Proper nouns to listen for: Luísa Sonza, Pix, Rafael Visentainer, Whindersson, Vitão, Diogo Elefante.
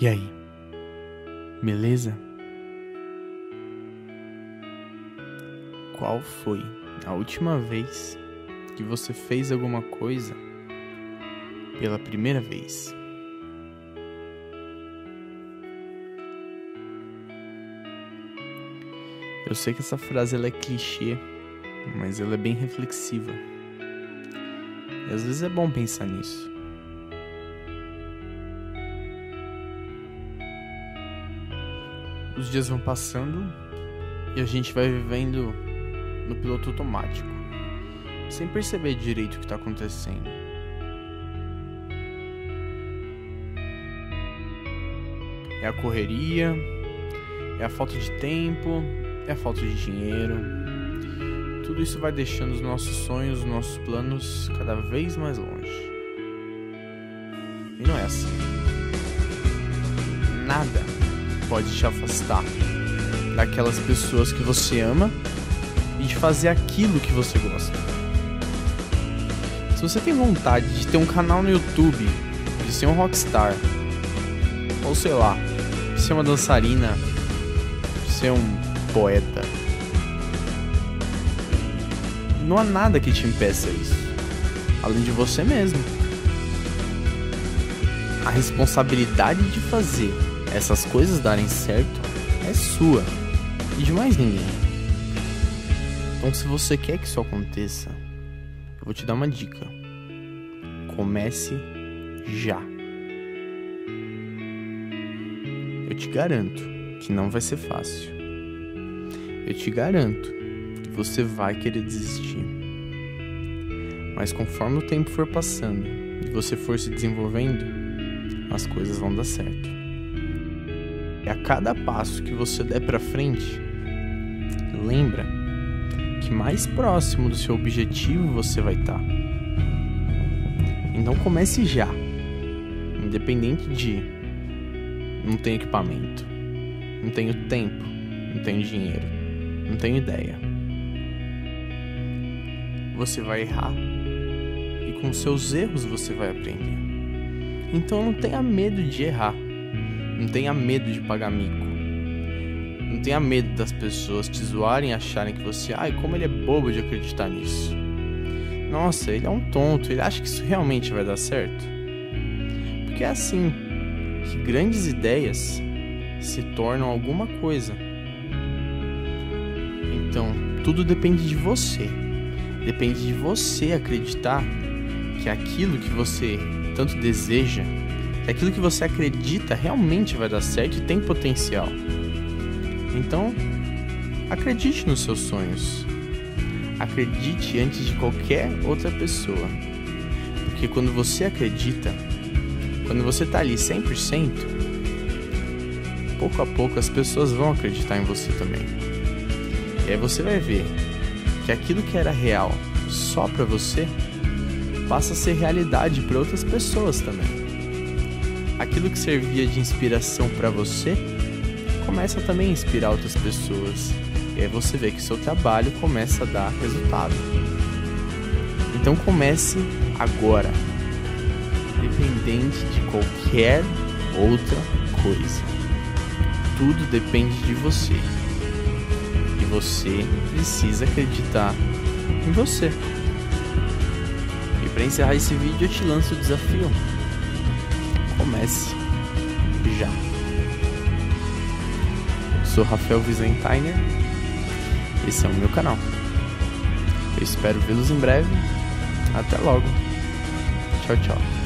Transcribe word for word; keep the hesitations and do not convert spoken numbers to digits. E aí? Beleza? Qual foi a última vez que você fez alguma coisa pela primeira vez? Eu sei que essa frase ela é clichê, mas ela é bem reflexiva. E às vezes é bom pensar nisso. Os dias vão passando e a gente vai vivendo no piloto automático, sem perceber direito o que está acontecendo. É a correria, é a falta de tempo, é a falta de dinheiro. Tudo isso vai deixando os nossos sonhos, os nossos planos cada vez mais longe. E não é assim. Nada pode te afastar daquelas pessoas que você ama e de fazer aquilo que você gosta. Se você tem vontade de ter um canal no YouTube, de ser um rockstar, ou sei lá, de ser uma dançarina, de ser um poeta, não há nada que te impeça isso, além de você mesmo. A responsabilidade de fazer essas coisas darem certo é sua e de mais ninguém. Então, se você quer que isso aconteça, eu vou te dar uma dica: comece já. Eu te garanto que não vai ser fácil. Eu te garanto que você vai querer desistir. Mas conforme o tempo for passando e você for se desenvolvendo, as coisas vão dar certo. E a cada passo que você der pra frente, lembra que mais próximo do seu objetivo você vai estar. Então comece já, independente de não tenho equipamento, não tenho tempo, não tenho dinheiro, não tenho ideia. Você vai errar e com seus erros você vai aprender. Então não tenha medo de errar. Não tenha medo de pagar mico. Não tenha medo das pessoas te zoarem e acharem que você... Ai, como ele é bobo de acreditar nisso. Nossa, ele é um tonto. Ele acha que isso realmente vai dar certo? Porque é assim que grandes ideias se tornam alguma coisa. Então, tudo depende de você. Depende de você acreditar que aquilo que você tanto deseja, aquilo que você acredita realmente vai dar certo e tem potencial. Então, acredite nos seus sonhos. Acredite antes de qualquer outra pessoa. Porque quando você acredita, quando você tá ali cem por cento, pouco a pouco as pessoas vão acreditar em você também. E aí você vai ver que aquilo que era real só pra você passa a ser realidade pra outras pessoas também. Aquilo que servia de inspiração pra você começa também a inspirar outras pessoas. E aí você vê que seu trabalho começa a dar resultado. Então comece agora, dependente de qualquer outra coisa. Tudo depende de você. E você precisa acreditar em você. E pra encerrar esse vídeo eu te lanço o desafio: comece já. Eu sou Rafael Visentainer. Esse é o meu canal. Eu espero vê-los em breve. Até logo. Tchau, tchau.